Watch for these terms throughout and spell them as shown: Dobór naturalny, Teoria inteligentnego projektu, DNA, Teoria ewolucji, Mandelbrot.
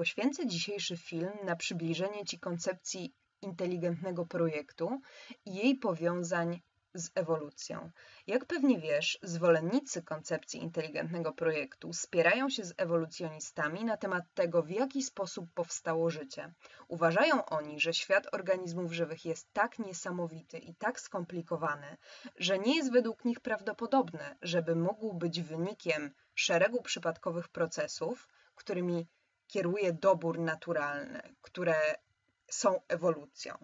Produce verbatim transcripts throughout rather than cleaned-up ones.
Poświęcę dzisiejszy film na przybliżenie Ci koncepcji inteligentnego projektu i jej powiązań z ewolucją. Jak pewnie wiesz, zwolennicy koncepcji inteligentnego projektu spierają się z ewolucjonistami na temat tego, w jaki sposób powstało życie. Uważają oni, że świat organizmów żywych jest tak niesamowity i tak skomplikowany, że nie jest według nich prawdopodobne, żeby mógł być wynikiem szeregu przypadkowych procesów, którymi kieruje dobór naturalny, które są ewolucją.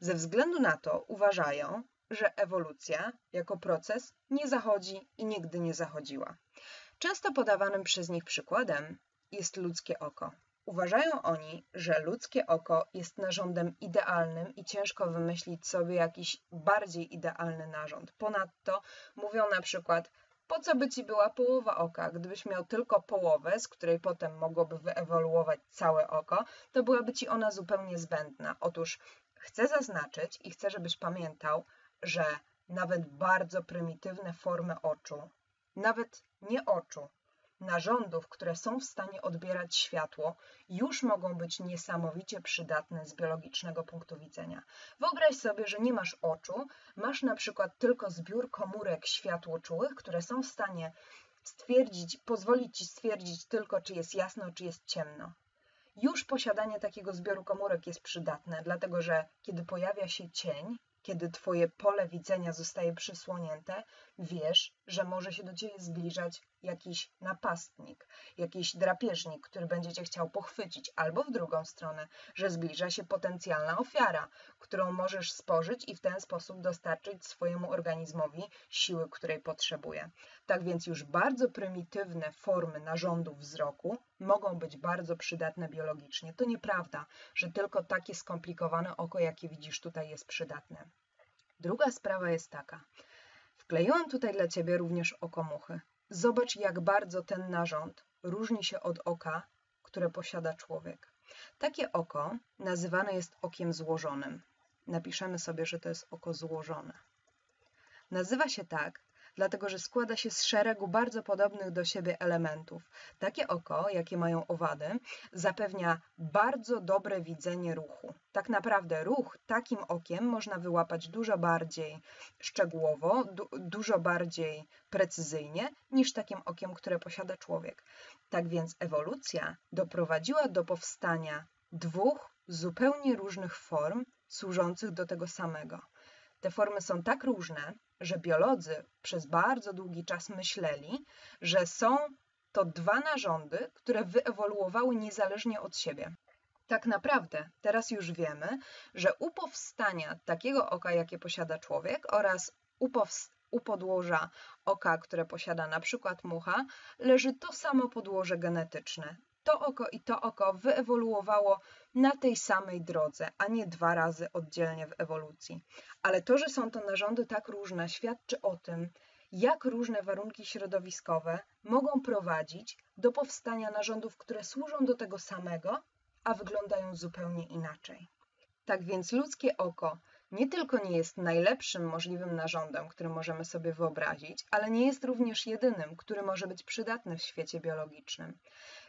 Ze względu na to uważają, że ewolucja jako proces nie zachodzi i nigdy nie zachodziła. Często podawanym przez nich przykładem jest ludzkie oko. Uważają oni, że ludzkie oko jest narządem idealnym i ciężko wymyślić sobie jakiś bardziej idealny narząd. Ponadto mówią na przykład: po co by ci była połowa oka? Gdybyś miał tylko połowę, z której potem mogłoby wyewoluować całe oko, to byłaby ci ona zupełnie zbędna. Otóż chcę zaznaczyć i chcę, żebyś pamiętał, że nawet bardzo prymitywne formy oczu, nawet nie oczu, narządów, które są w stanie odbierać światło, już mogą być niesamowicie przydatne z biologicznego punktu widzenia. Wyobraź sobie, że nie masz oczu, masz na przykład tylko zbiór komórek światłoczułych, które są w stanie stwierdzić, pozwolić ci stwierdzić tylko, czy jest jasno, czy jest ciemno. Już posiadanie takiego zbioru komórek jest przydatne, dlatego że kiedy pojawia się cień, kiedy twoje pole widzenia zostaje przysłonięte, wiesz, że może się do ciebie zbliżać jakiś napastnik, jakiś drapieżnik, który będzie cię chciał pochwycić, albo w drugą stronę, że zbliża się potencjalna ofiara, którą możesz spożyć i w ten sposób dostarczyć swojemu organizmowi siły, której potrzebuje. Tak więc już bardzo prymitywne formy narządów wzroku mogą być bardzo przydatne biologicznie. To nieprawda, że tylko takie skomplikowane oko, jakie widzisz tutaj, jest przydatne. Druga sprawa jest taka. Wkleiłam tutaj dla ciebie również oko muchy. Zobacz, jak bardzo ten narząd różni się od oka, które posiada człowiek. Takie oko nazywane jest okiem złożonym. Napiszemy sobie, że to jest oko złożone. Nazywa się tak, dlatego że składa się z szeregu bardzo podobnych do siebie elementów. Takie oko, jakie mają owady, zapewnia bardzo dobre widzenie ruchu. Tak naprawdę ruch takim okiem można wyłapać dużo bardziej szczegółowo, du dużo bardziej precyzyjnie niż takim okiem, które posiada człowiek. Tak więc ewolucja doprowadziła do powstania dwóch zupełnie różnych form służących do tego samego. Te formy są tak różne, że biolodzy przez bardzo długi czas myśleli, że są to dwa narządy, które wyewoluowały niezależnie od siebie. Tak naprawdę teraz już wiemy, że u powstania takiego oka, jakie posiada człowiek, oraz u, u podłoża oka, które posiada na przykład mucha, leży to samo podłoże genetyczne. To oko i to oko wyewoluowało na tej samej drodze, a nie dwa razy oddzielnie w ewolucji. Ale to, że są to narządy tak różne, świadczy o tym, jak różne warunki środowiskowe mogą prowadzić do powstania narządów, które służą do tego samego, a wyglądają zupełnie inaczej. Tak więc ludzkie oko nie tylko nie jest najlepszym możliwym narządem, który możemy sobie wyobrazić, ale nie jest również jedynym, który może być przydatny w świecie biologicznym.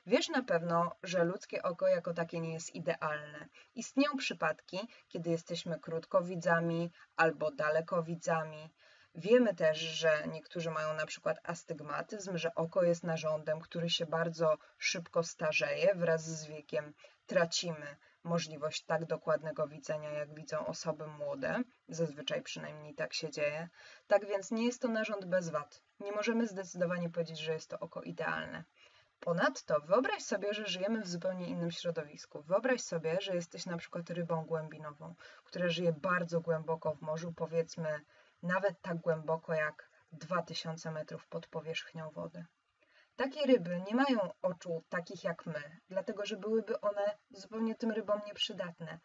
Wiesz na pewno, że ludzkie oko jako takie nie jest idealne. Istnieją przypadki, kiedy jesteśmy krótkowidzami albo dalekowidzami. Wiemy też, że niektórzy mają na przykład astygmatyzm, że oko jest narządem, który się bardzo szybko starzeje. Wraz z wiekiem tracimy możliwość tak dokładnego widzenia, jak widzą osoby młode. Zazwyczaj przynajmniej tak się dzieje. Tak więc nie jest to narząd bez wad. Nie możemy zdecydowanie powiedzieć, że jest to oko idealne. Ponadto wyobraź sobie, że żyjemy w zupełnie innym środowisku. Wyobraź sobie, że jesteś na przykład rybą głębinową, która żyje bardzo głęboko w morzu, powiedzmy nawet tak głęboko jak dwa tysiące metrów pod powierzchnią wody. Takie ryby nie mają oczu takich jak my, dlatego że byłyby one zupełnie tym rybom nieprzydatne.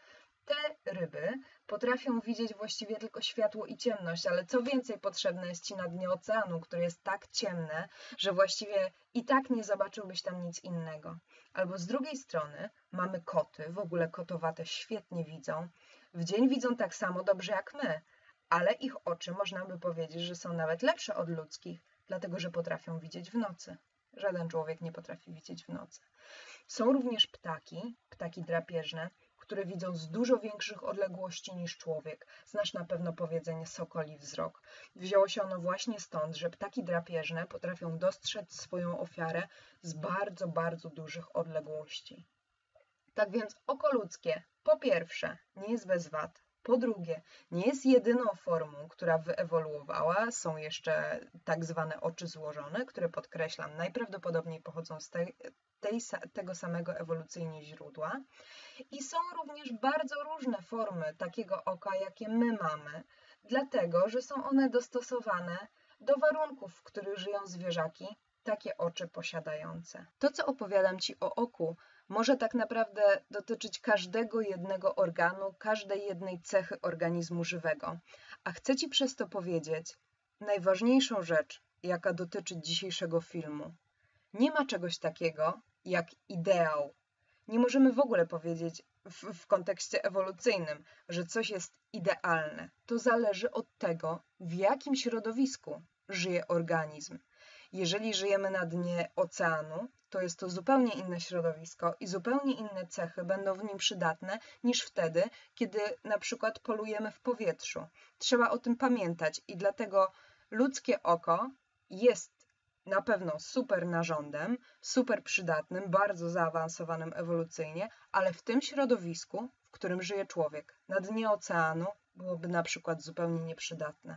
Te ryby potrafią widzieć właściwie tylko światło i ciemność, ale co więcej potrzebne jest ci na dnie oceanu, które jest tak ciemne, że właściwie i tak nie zobaczyłbyś tam nic innego. Albo z drugiej strony mamy koty, w ogóle kotowate świetnie widzą. W dzień widzą tak samo dobrze jak my, ale ich oczy można by powiedzieć, że są nawet lepsze od ludzkich, dlatego że potrafią widzieć w nocy. Żaden człowiek nie potrafi widzieć w nocy. Są również ptaki, ptaki drapieżne, które widzą z dużo większych odległości niż człowiek. Znasz na pewno powiedzenie sokoli wzrok. Wzięło się ono właśnie stąd, że ptaki drapieżne potrafią dostrzec swoją ofiarę z bardzo, bardzo dużych odległości. Tak więc oko ludzkie, po pierwsze, nie jest bez wad. Po drugie, nie jest jedyną formą, która wyewoluowała. Są jeszcze tak zwane oczy złożone, które, podkreślam, najprawdopodobniej pochodzą z tej, tej, tego samego ewolucyjnie źródła. I są również bardzo różne formy takiego oka, jakie my mamy, dlatego że są one dostosowane do warunków, w których żyją zwierzaki, takie oczy posiadające. To, co opowiadam Ci o oku, może tak naprawdę dotyczyć każdego jednego organu, każdej jednej cechy organizmu żywego. A chcę Ci przez to powiedzieć najważniejszą rzecz, jaka dotyczy dzisiejszego filmu. Nie ma czegoś takiego jak ideał. Nie możemy w ogóle powiedzieć w, w kontekście ewolucyjnym, że coś jest idealne. To zależy od tego, w jakim środowisku żyje organizm. Jeżeli żyjemy na dnie oceanu, to jest to zupełnie inne środowisko i zupełnie inne cechy będą w nim przydatne niż wtedy, kiedy na przykład polujemy w powietrzu. Trzeba o tym pamiętać i dlatego ludzkie oko jest na pewno super narządem, super przydatnym, bardzo zaawansowanym ewolucyjnie, ale w tym środowisku, w którym żyje człowiek, na dnie oceanu byłoby na przykład zupełnie nieprzydatne.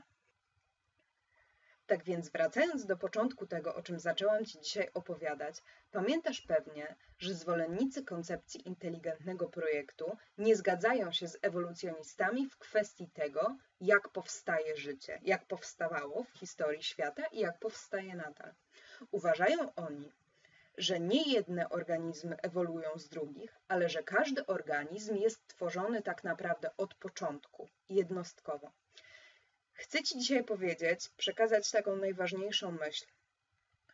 Tak więc wracając do początku tego, o czym zaczęłam Ci dzisiaj opowiadać, pamiętasz pewnie, że zwolennicy koncepcji inteligentnego projektu nie zgadzają się z ewolucjonistami w kwestii tego, jak powstaje życie, jak powstawało w historii świata i jak powstaje nadal. Uważają oni, że nie jedne organizmy ewoluują z drugich, ale że każdy organizm jest tworzony tak naprawdę od początku, jednostkowo. Chcę Ci dzisiaj powiedzieć, przekazać taką najważniejszą myśl,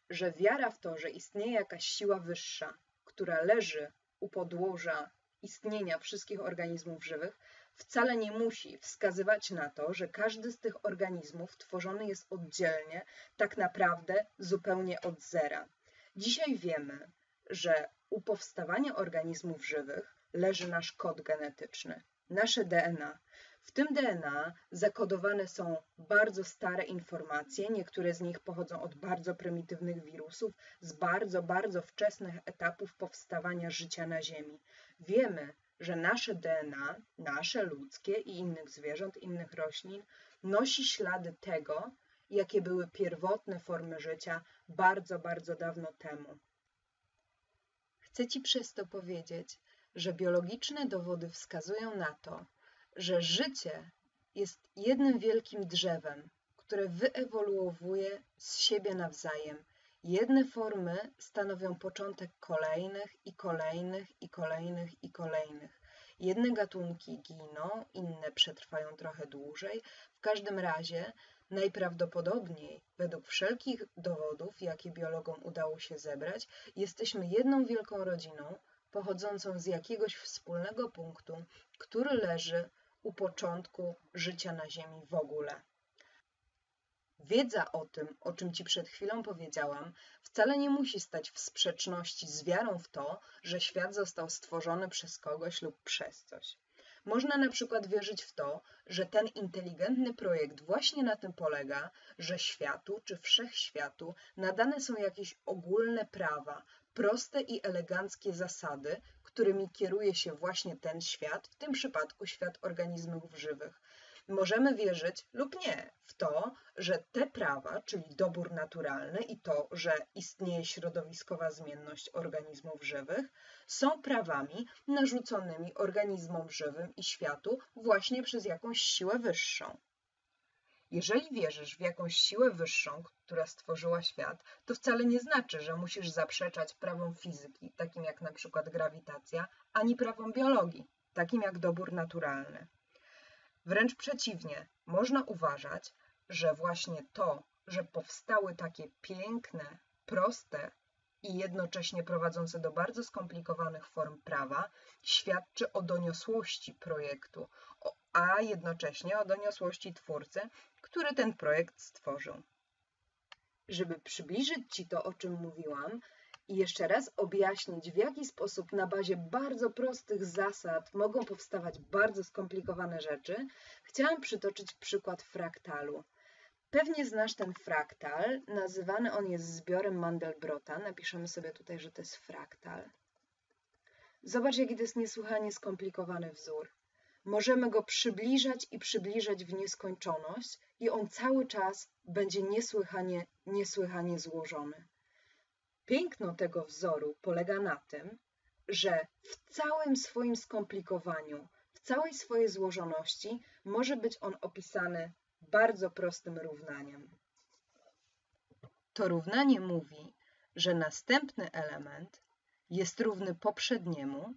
że wiara w to, że istnieje jakaś siła wyższa, która leży u podłoża istnienia wszystkich organizmów żywych, wcale nie musi wskazywać na to, że każdy z tych organizmów tworzony jest oddzielnie, tak naprawdę zupełnie od zera. Dzisiaj wiemy, że u powstawania organizmów żywych leży nasz kod genetyczny, nasze D N A. W tym D N A zakodowane są bardzo stare informacje, niektóre z nich pochodzą od bardzo prymitywnych wirusów, z bardzo, bardzo wczesnych etapów powstawania życia na Ziemi. Wiemy, że nasze D N A, nasze ludzkie i innych zwierząt, innych roślin, nosi ślady tego, jakie były pierwotne formy życia bardzo, bardzo dawno temu. Chcę Ci przez to powiedzieć, że biologiczne dowody wskazują na to, że życie jest jednym wielkim drzewem, które wyewoluowuje z siebie nawzajem. Jedne formy stanowią początek kolejnych i kolejnych i kolejnych i kolejnych. Jedne gatunki giną, inne przetrwają trochę dłużej. W każdym razie najprawdopodobniej, według wszelkich dowodów, jakie biologom udało się zebrać, jesteśmy jedną wielką rodziną, pochodzącą z jakiegoś wspólnego punktu, który leży u początku życia na Ziemi w ogóle. Wiedza o tym, o czym Ci przed chwilą powiedziałam, wcale nie musi stać w sprzeczności z wiarą w to, że świat został stworzony przez kogoś lub przez coś. Można na przykład wierzyć w to, że ten inteligentny projekt właśnie na tym polega, że światu czy wszechświatu nadane są jakieś ogólne prawa, proste i eleganckie zasady, którymi kieruje się właśnie ten świat, w tym przypadku świat organizmów żywych. Możemy wierzyć lub nie w to, że te prawa, czyli dobór naturalny i to, że istnieje środowiskowa zmienność organizmów żywych, są prawami narzuconymi organizmom żywym i światu właśnie przez jakąś siłę wyższą. Jeżeli wierzysz w jakąś siłę wyższą, która stworzyła świat, to wcale nie znaczy, że musisz zaprzeczać prawom fizyki, takim jak na przykład grawitacja, ani prawom biologii, takim jak dobór naturalny. Wręcz przeciwnie, można uważać, że właśnie to, że powstały takie piękne, proste i jednocześnie prowadzące do bardzo skomplikowanych form prawa, świadczy o doniosłości projektu, a jednocześnie o doniosłości twórcy, który ten projekt stworzył. Żeby przybliżyć Ci to, o czym mówiłam, I jeszcze raz objaśnić, w jaki sposób na bazie bardzo prostych zasad mogą powstawać bardzo skomplikowane rzeczy, chciałam przytoczyć przykład fraktalu. Pewnie znasz ten fraktal, nazywany on jest zbiorem Mandelbrota. Napiszemy sobie tutaj, że to jest fraktal. Zobacz, jaki to jest niesłychanie skomplikowany wzór. Możemy go przybliżać i przybliżać w nieskończoność i on cały czas będzie niesłychanie, niesłychanie złożony. Piękno tego wzoru polega na tym, że w całym swoim skomplikowaniu, w całej swojej złożoności może być on opisany bardzo prostym równaniem. To równanie mówi, że następny element jest równy poprzedniemu,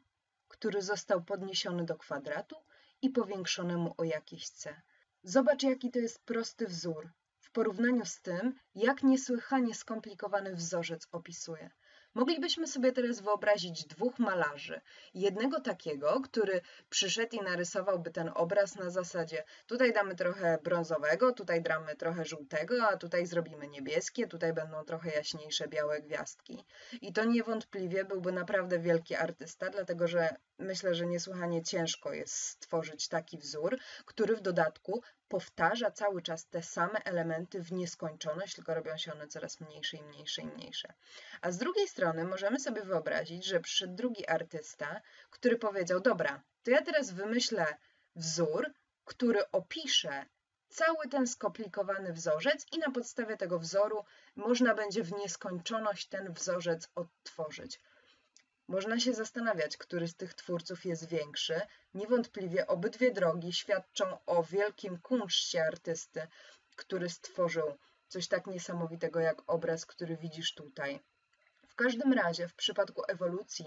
który został podniesiony do kwadratu i powiększonemu o jakiś c. Zobacz, jaki to jest prosty wzór w porównaniu z tym, jak niesłychanie skomplikowany wzorzec opisuje. Moglibyśmy sobie teraz wyobrazić dwóch malarzy. Jednego takiego, który przyszedł i narysowałby ten obraz na zasadzie tutaj damy trochę brązowego, tutaj damy trochę żółtego, a tutaj zrobimy niebieskie, tutaj będą trochę jaśniejsze białe gwiazdki. I to niewątpliwie byłby naprawdę wielki artysta, dlatego że myślę, że niesłychanie ciężko jest stworzyć taki wzór, który w dodatku powtarza cały czas te same elementy w nieskończoność, tylko robią się one coraz mniejsze i mniejsze i mniejsze. A z drugiej strony możemy sobie wyobrazić, że przyszedł drugi artysta, który powiedział, dobra, to ja teraz wymyślę wzór, który opisze cały ten skomplikowany wzorzec i na podstawie tego wzoru można będzie w nieskończoność ten wzorzec odtworzyć. Można się zastanawiać, który z tych twórców jest większy. Niewątpliwie obydwie drogi świadczą o wielkim kunszcie artysty, który stworzył coś tak niesamowitego jak obraz, który widzisz tutaj. W każdym razie w przypadku ewolucji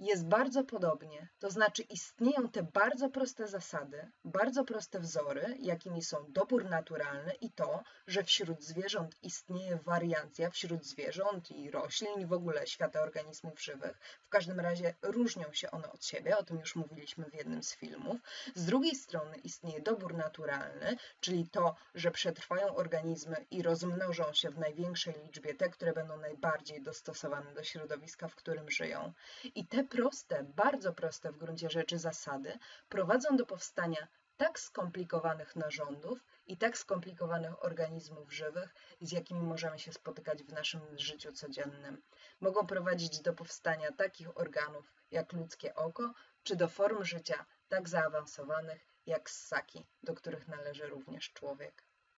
jest bardzo podobnie. To znaczy istnieją te bardzo proste zasady, bardzo proste wzory, jakimi są dobór naturalny i to, że wśród zwierząt istnieje wariacja, wśród zwierząt i roślin i w ogóle świata organizmów żywych. W każdym razie różnią się one od siebie, o tym już mówiliśmy w jednym z filmów. Z drugiej strony istnieje dobór naturalny, czyli to, że przetrwają organizmy i rozmnożą się w największej liczbie te, które będą najbardziej dostosowane do środowiska, w którym żyją. I te proste, bardzo proste w gruncie rzeczy zasady prowadzą do powstania tak skomplikowanych narządów i tak skomplikowanych organizmów żywych, z jakimi możemy się spotykać w naszym życiu codziennym. Mogą prowadzić do powstania takich organów jak ludzkie oko, czy do form życia tak zaawansowanych jak ssaki, do których należy również człowiek.